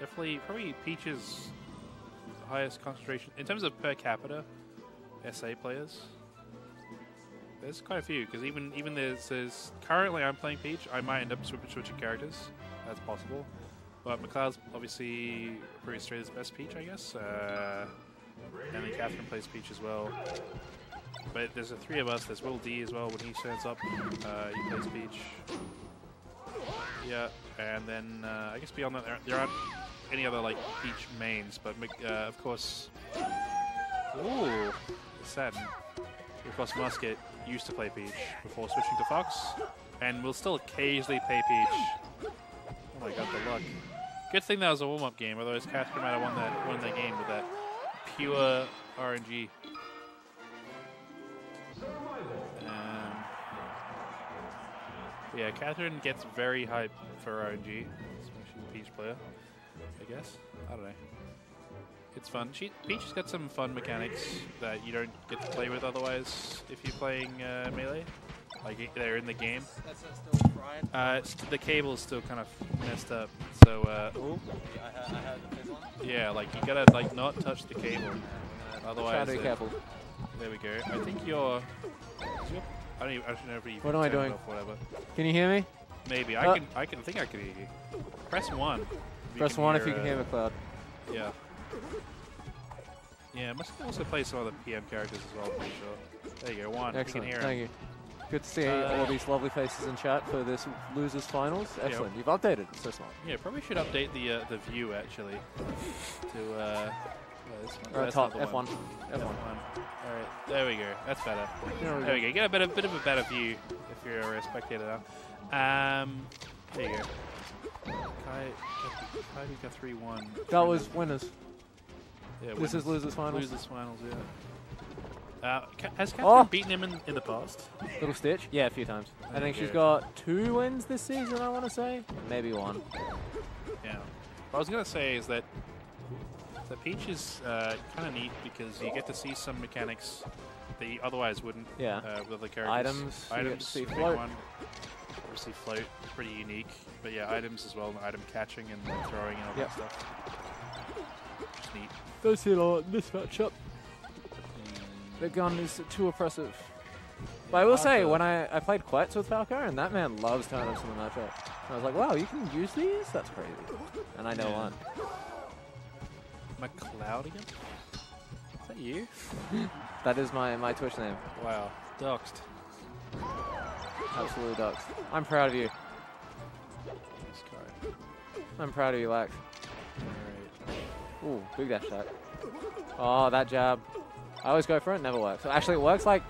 Definitely, probably Peach's highest concentration in terms of per capita SA players. There's quite a few, because even there's currently I'm playing Peach. I might end up switching characters. That's possible. But McLeod's obviously pretty straight as best Peach, I guess. And then Katherine plays Peach as well. But there's the three of us. There's Will D as well. When he turns up, he plays Peach. Yeah, and then I guess beyond that, there aren't any other like Peach mains. But of course, ooh, it's sad. Of course, Musket used to play Peach before switching to Fox, and will still occasionally play Peach. Oh my god, the luck. Good thing that was a warm-up game, otherwise Katherine might have won that game with that pure RNG. Yeah, Katherine gets very hyped for RNG. She's a Peach player, I guess. I don't know. It's fun. Peach's got some fun mechanics that you don't get to play with otherwise if you're playing Melee. Like, they're in the game. That's still Brian. The cable's still kind of messed up, so... yeah, like, you gotta, like, not touch the cable. Otherwise... Shadow cable. There we go. I think you're... I don't even know if you can turn it off or whatever. Can you hear me? Maybe. I think I can hear you. Press 1. Press 1 if you can hear McLeod. Yeah. Yeah, must also play some other PM characters as well, I'm pretty sure. There you go, 1. Excellent. You can hear him. Thank you. Good to see all these lovely faces in chat for this Losers Finals. Excellent. Yeah. You've updated it so smart. Yeah, probably should update the view, actually, to... this one. Right, top, F1. One. F1. F1. All right, there we go. That's better. There we go. Get a bit of a better view if you're a spectator now. There you go. Kai got 3-1. That was winners. Yeah, this winners. Is losers finals. Losers finals, yeah. Has Katherine beaten him in the past? Little Stitch? Yeah, a few times. I think she's got 2 wins this season, I want to say. Maybe 1. Yeah. What I was going to say is that the Peach is kind of neat because you get to see some mechanics that you otherwise wouldn't with other characters. Items, see float. One. Obviously float, pretty unique. But yeah, items as well, and item catching and throwing and all that stuff. Just neat. Don't see a lot in this matchup. The gun is too oppressive. Yeah, but I will say, when I played Quets with Falcar, and that man loves turnips in the matchup. And I was like, wow, you can use these? That's crazy. And I know one. McLeod again? Is that you? That is my Twitch name. Wow. Doxed. Absolutely doxed. I'm proud of you. I'm proud of you, Lux. Ooh, big dash attack. Oh, that jab. I always go for it, never works. So actually, it works like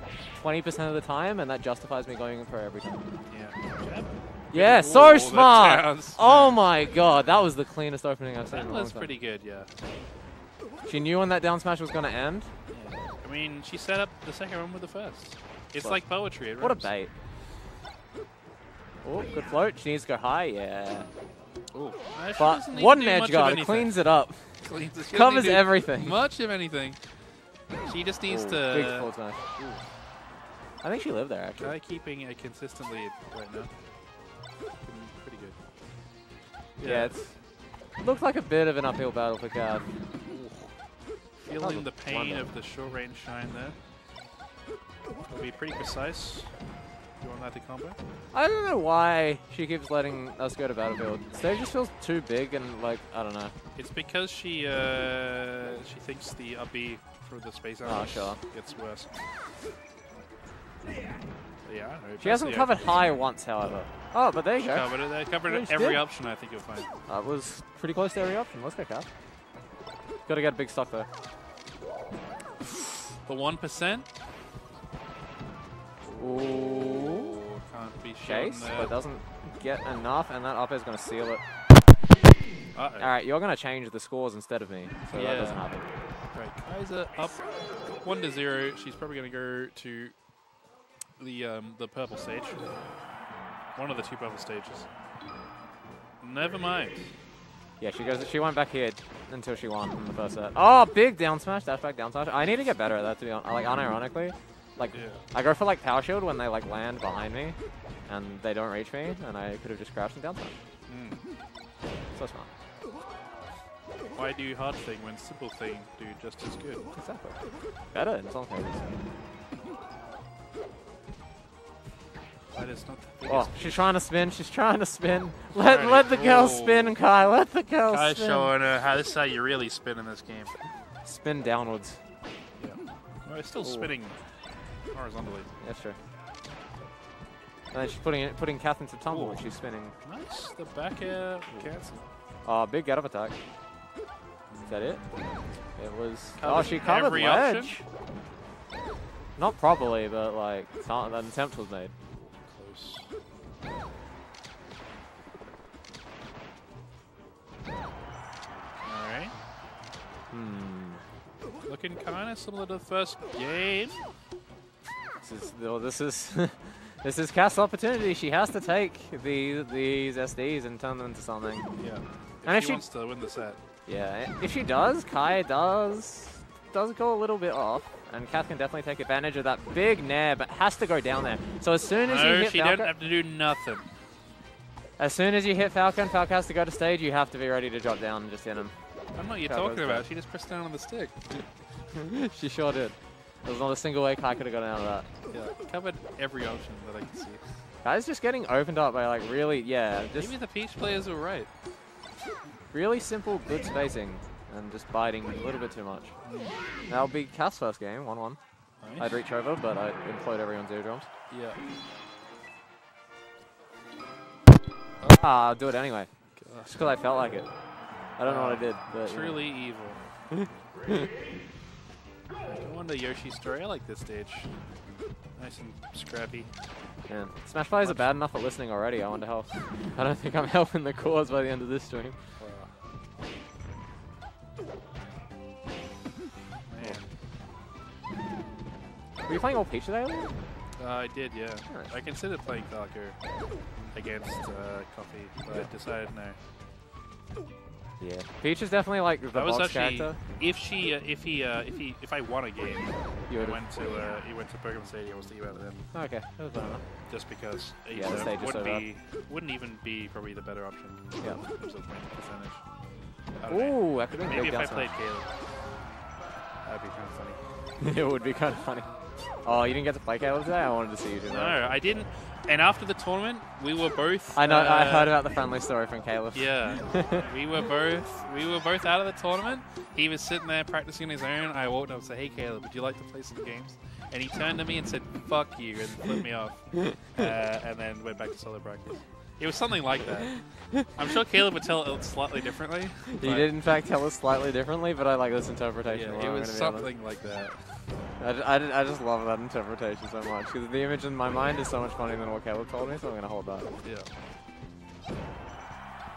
20% of the time, and that justifies me going in for every time. Yeah. Jab. Yeah, so smart! Oh my god, that was the cleanest opening I've seen in a long time. That was pretty good, yeah. She knew when that down smash was going to end. Yeah. I mean, she set up the second one with the first. It's like poetry. What a bait. Oh, good float. She needs to go high, yeah. Ooh. But what an edge guard. It cleans it up. Covers everything. Much of anything. She just needs to... Big full smash. I think she lived there, actually. Keeping it consistently right now. Pretty good. Yeah, it looked like a bit of an uphill battle for Kat. Feeling the pain of the short range shine there. It'll be pretty precise. You want that to combo? I don't know why she keeps letting us go to Battlefield. Stage just feels too big and like, I don't know. It's because she thinks the up B for the space out gets worse. Yeah, she hasn't covered high once, however. Oh, but there you go. They covered every option, I think you'll find. That was pretty close to every option. Let's go, Kat. Gotta get a big stock, though. The 1%? Ooh. Can't be chased, but doesn't get enough, and that up air is gonna seal it. Uh-oh. Alright, you're gonna change the scores instead of me, so that doesn't happen. Right, Kaiza up 1-0. She's probably gonna go to the purple stage. One of the 2 purple stages. Never mind. Yeah, she went back here until she won in the first set. Oh, big down smash, dash back down smash. I need to get better at that, to be honest. Like, unironically. Like, I go for like power shield when they like land behind me and they don't reach me, and I could have just crouched and down smash. So smart. Why do hard thing when simple things do just as good? Exactly. Better in some cases. That is not the biggest. Oh, she's trying to spin. She's trying to spin. Let the girl spin, Kai. Let the girl spin. Kai's showing her how this is how you really spin in this game. Spin downwards. Yeah. No, it's still spinning horizontally. Yeah, sure. And then she's putting Katherine to tumble when she's spinning. Nice. The back air cancel. Oh, big get-up attack. Is that it? It was... Covered she covered ledge. Option. Not properly, but like, an attempt was made. Close. Alright. Looking kind of similar to the first game. This is... This is Kat's opportunity. She has to take these SDs and turn them into something. Yeah. And if she wants to win the set. Yeah. If she does, Kai does go a little bit off, and Kat can definitely take advantage of that big nair, but has to go down there. So as soon as you hit Falcar, she don't have to do nothing. As soon as you hit Falcar and Falcar has to go to stage, you have to be ready to drop down and just hit him. I don't know what you're talking about. She just pressed down on the stick. She sure did. There's not a single way Kai could have gotten out of that. Yeah, covered every option that I can see. Kai's just getting opened up by like really, just even the Peach players were right. Really simple, good spacing, and just biting a little bit too much. That'll be Kat's first game, 1-1. Nice. I'd reach over, but I'd implode everyone's eardrums. Yeah. I'll do it anyway. God. Just because I felt like it. I don't know what I did, but... Truly evil. I wonder Yoshi's story. I like this stage. Nice and scrappy. Yeah. Smash players are bad enough at listening already. I wonder how. I don't think I'm helping the cause by the end of this stream. Man. Were you playing all Peach today? I did, yeah. Nice. I considered playing Falcar against Coffee, but I decided no. Yeah, Peach is definitely like the boss character. If I won a game, he went to Pokemon Stadium. I was thinking about it then. Okay, that was better. Just because the stage is so wouldn't even be probably the better option. Yeah. In terms of percentage. Ooh, I could have maybe if I played Caleb. That'd be kind of funny. It would be kind of funny. Oh, you didn't get to play Caleb today? I wanted to see you do that. No, I didn't. And after the tournament, we were both. I know. I heard about the friendly story from Caleb. Yeah, we were both out of the tournament. He was sitting there practicing his own. I walked up and said, "Hey, Caleb, would you like to play some games?" And he turned to me and said, "Fuck you," and flipped me off, and then went back to solo practice. It was something like that. I'm sure Caleb would tell it slightly differently. He did, in fact, tell us slightly differently, but I like this interpretation. Yeah, it was something like that. I just love that interpretation so much, because the image in my mind is so much funnier than what Caleb told me, so I'm going to hold that. Yeah.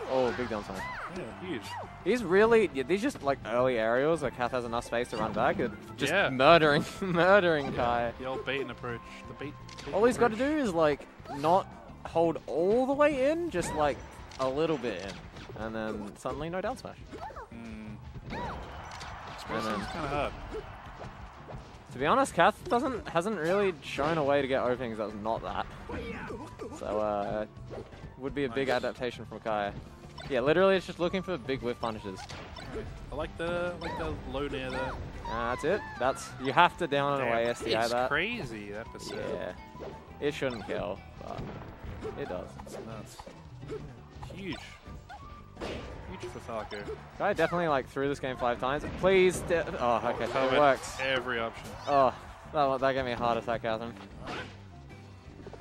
Oh, big downtime. Yeah, huge. These really, these just like early aerials where Kath has enough space to run back, just murdering Kai. The old bait and approach. All he's got to do is like not hold all the way in, just like a little bit in, and then suddenly no down smash. Express seems kind of hard. To be honest, Kath hasn't really shown a way to get openings that's not that. So, would be a big adaptation from Kai. Yeah, literally, it's just looking for big whiff punishes. I like the low near there. That's it. You have to down and away SDI that. It's crazy, that percent. Yeah. It shouldn't kill, but it does. It's nuts. Huge. Huge for Falcar. Guy definitely like threw this game 5 times. Please. Oh, okay. So it works. Every option. Oh, that gave me a heart attack, Catherine.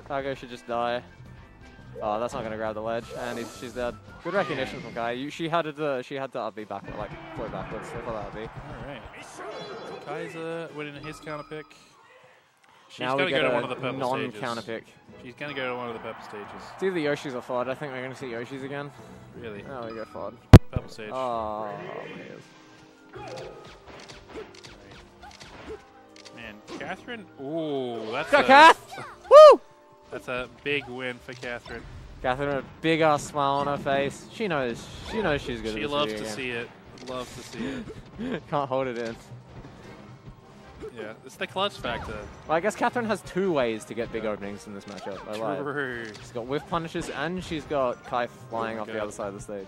Falcar should just die. Oh, that's not going to grab the ledge. And she's dead. Good recognition from Kai. She had to up B back, like play backwards. All right. Kaiza winning his counter pick. She's now we get go to one of the purple non-counter pick. She's going to go to one of the purple stages. It's either Yoshi's or Fod. I think we're going to see Yoshi's again. Really? Oh, we go Fod. Purple stage. Oh, man, Katherine. Ooh, that's a... Kath! Woo! That's a big win for Katherine. Katherine with a big-ass smile on her face. She knows she's good at this. She loves to see it. Loves to see it. Can't hold it in. Yeah, it's the clutch factor. Well, I guess Katherine has 2 ways to get big openings in this matchup. True. She's got whiff punishes and she's got Kai flying off the other side of the stage.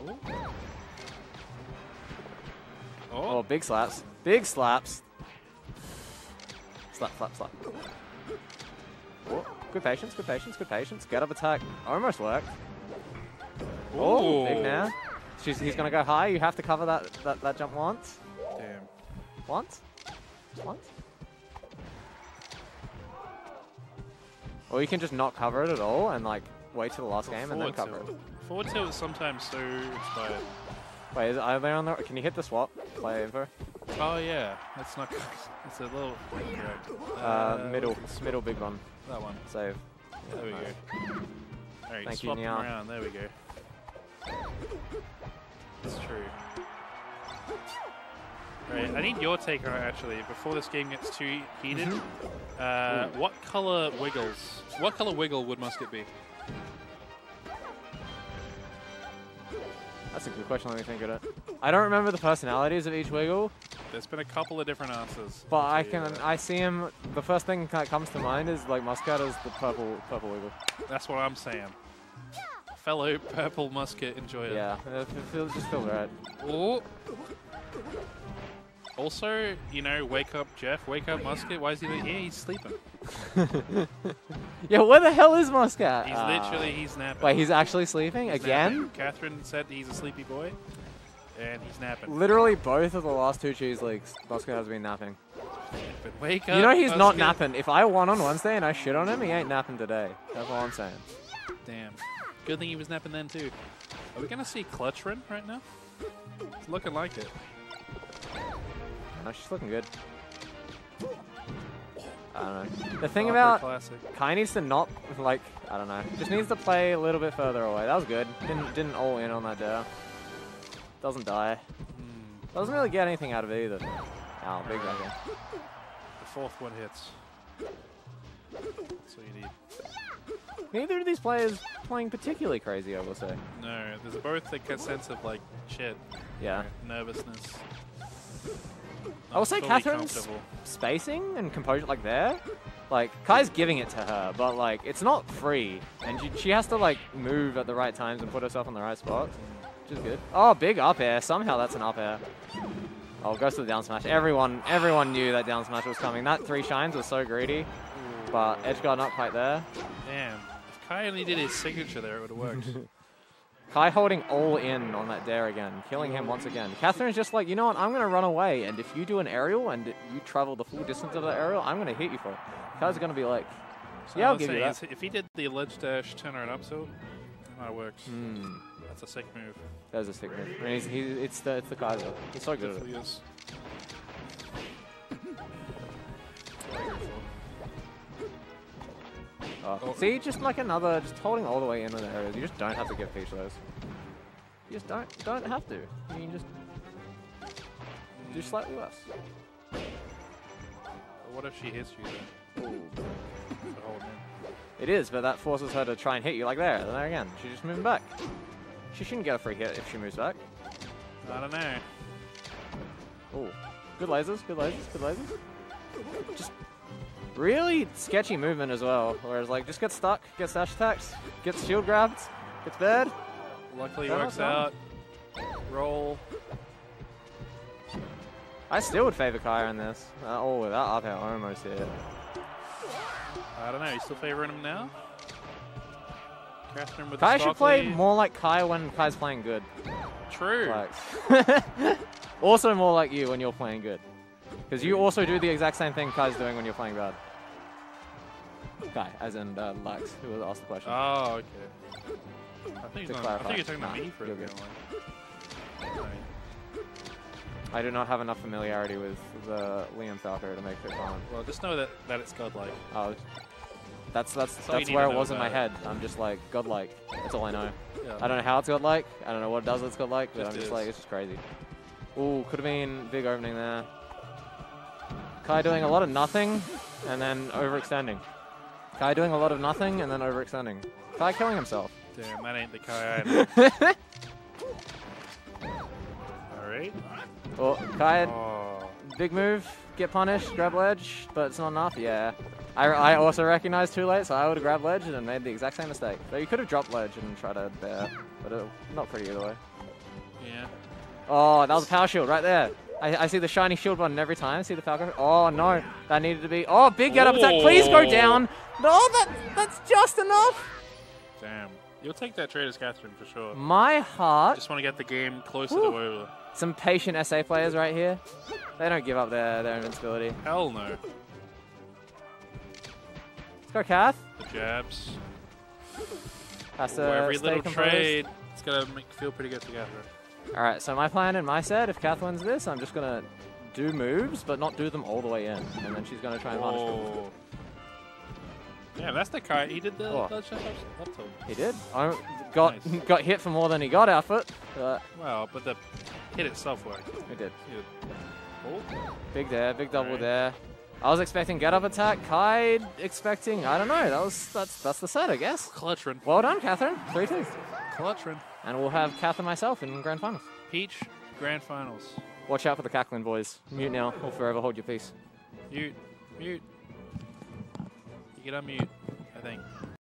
Ooh. Oh, big slaps. Big slaps. Slap, slap, slap. Oh, good patience, good patience, good patience. Get up attack. Almost worked. Oh, big now. He's going to go high. You have to cover that jump once. Damn. Once? Once? Or you can just not cover it at all and like wait till the last game and then cover it. Forward tilt is sometimes so expired. Wait, is it either on the... Can you hit the swap? Play info. Oh yeah, that's not... It's a little... middle big one. That one. Save. Yeah, there we go. Alright, thank swap them around. There we go. That's true. Right, I need your take on it actually, before this game gets too heated. What colour wiggle would Musket be? That's a good question, let me think of it. I don't remember the personalities of each wiggle. There's been a couple of different answers. But I see him, the first thing that comes to mind is like Musket is the purple wiggle. That's what I'm saying. Fellow purple Musket enjoyer. Yeah, it just feels right. Ooh. Also, you know, wake up Jeff, wake up Musket. Why is he here? He's sleeping. Yeah, where the hell is Musket? He's literally, he's napping. Wait, he's actually sleeping? Again? Katherine said he's a sleepy boy, and he's napping. Literally both of the last two cheese leagues, Musket has been napping. But wake up, you know he's Musket. Not napping. If I won on Wednesday and I shit on him, he ain't napping today. That's all I'm saying. Damn. Good thing he was napping then too. Are we going to see Clutchrin right now? It's looking like it. No, she's looking good. I don't know. The thing about Kai needs to not, like, I don't know. Just needs to play a little bit further away. That was good. Didn't all in on that dare. Doesn't die. Doesn't really get anything out of it either. Ow, big right here. The fourth one hits. That's what you need. Neither of these players playing particularly crazy, I will say. No, there's both a sense of, like, shit. Yeah. Nervousness. I will say Katherine's spacing and composure, like there, like Kai's giving it to her, but like it's not free, and she has to like move at the right times and put herself in the right spot, which is good. Oh, big up air! Somehow that's an up air. Oh, goes to the down smash. Everyone knew that down smash was coming. That three shines was so greedy, but edge guard not quite there. Damn, if Kai only did his signature there, it would have worked. Kai holding all in on that dare again, killing him once again. Katherine's just like, you know what, I'm going to run away, and if you do an aerial and you travel the full distance of the aerial, I'm going to hit you for it. Kai's going to be like, so yeah, I'll give you that. If he did the ledge dash turn around up tilt, it might have worked. That's a sick move. That is a sick move. I mean, it's the Kaiser. He's so good at it. Is. Oh. See, just like another, just holding all the way in on the areas. You just don't have to give Peach those. You just don't have to. You can just do slightly less. What if she hits you then? It is, but that forces her to try and hit you like there. There again, she's just moving back. She shouldn't get a free hit if she moves back. I don't know. Oh, good lasers, good lasers, good lasers. Just. Really sketchy movement as well, whereas like just gets stuck, gets dash attacked, gets shield grabbed, gets bad. Luckily works out. Roll. I still would favor Kai on this. Oh, that up air almost hit. I don't know, you still favoring him now? With Kai should play more like Kai when Kai's playing good. True. Like. Also more like you when you're playing good. Because you also do the exact same thing Kai's doing when you're playing bad. Kai, as in Lux, who was asked the question. Oh, okay. I think you're talking to me for a bit. I do not have enough familiarity with the Liam Falcar to make the comment. Well, just know that it's godlike. Oh, that's where it was in my head. I'm just like, godlike. That's all I know. Yeah. I don't know how it's godlike. I don't know what it does that's godlike, but I'm just like, it's just crazy. Ooh, could have been big opening there. Kai doing a lot of nothing, and then overextending. Kai doing a lot of nothing, and then overextending. Kai killing himself. Damn, that ain't the Kai I know. Alright. Oh, Kai, big move, get punished, grab ledge, but it's not enough, yeah. I also recognized too late, so I would have grabbed ledge and made the exact same mistake. But you could have dropped ledge and tried to bear, but not pretty either way. Yeah. Oh, that was a power shield right there. I see the shiny shield button every time. I see the Falcar. Oh, no. That needed to be... Oh, big get-up attack. Please go down. No, that's just enough. Damn. You'll take that trade as Katherine for sure. My heart... Just want to get the game closer to over. Some patient SA players right here. They don't give up their invincibility. Hell no. Let's go, Kath. Jabs. That's every little trade. It's going to feel pretty good together. Alright, so my plan in my set, if Kath wins this, I'm just going to do moves, but not do them all the way in. And then she's going to try and punish them. Yeah, that's the Kai. He did the up tilt. He did. Got hit for more than he got out of it. Well, but the hit itself worked. It did. Big there, big double there. I was expecting get up attack. Kai expecting, I don't know. That's the set, I guess. Clutchrin. Well done, Katherine. 3-2. Clutchrin. And we'll have Kath and myself in grand finals. Peach, grand finals. Watch out for the cackling boys. Mute now or forever hold your peace. Mute. You can unmute, I think.